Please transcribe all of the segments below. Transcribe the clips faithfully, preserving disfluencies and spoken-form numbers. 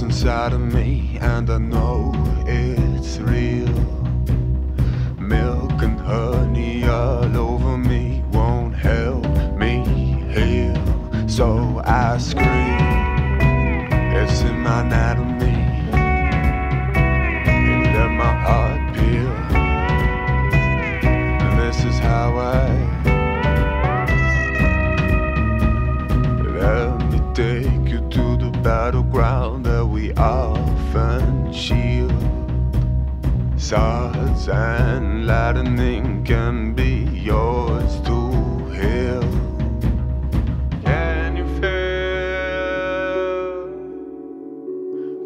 Inside of me, and I know it's real. Milk and honey all over me won't help me heal. So I scream, it's in my anatomy. And let my heart peel. And this is how I. Let me take you to the battleground that we often shield. Swords and lightning can be yours to heal. Can you feel?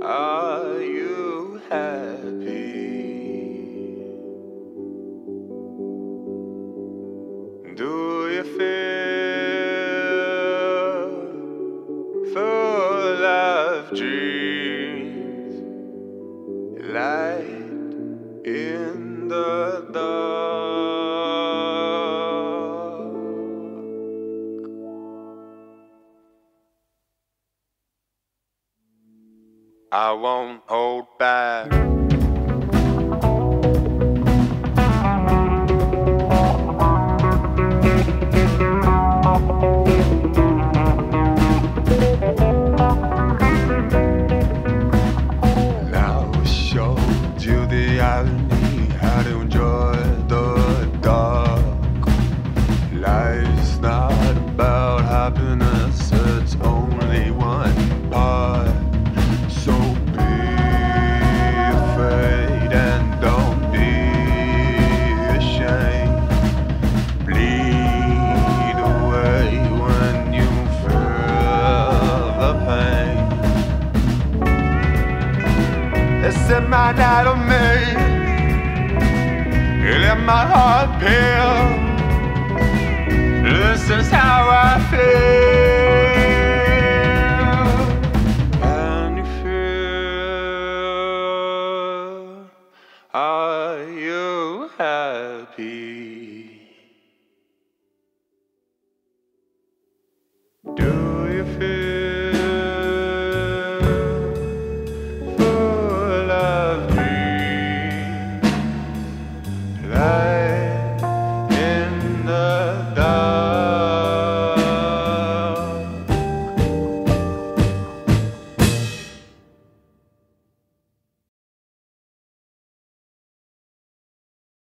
Are you happy? Do you feel full of dreams, light in the dark? I won't hold back. How to enjoy the dark. Life's not about happiness, it's only one part. So be afraid and don't be ashamed. Bleed away when you feel the pain. It's in my anatomy. You let my heart peel. This is how I feel.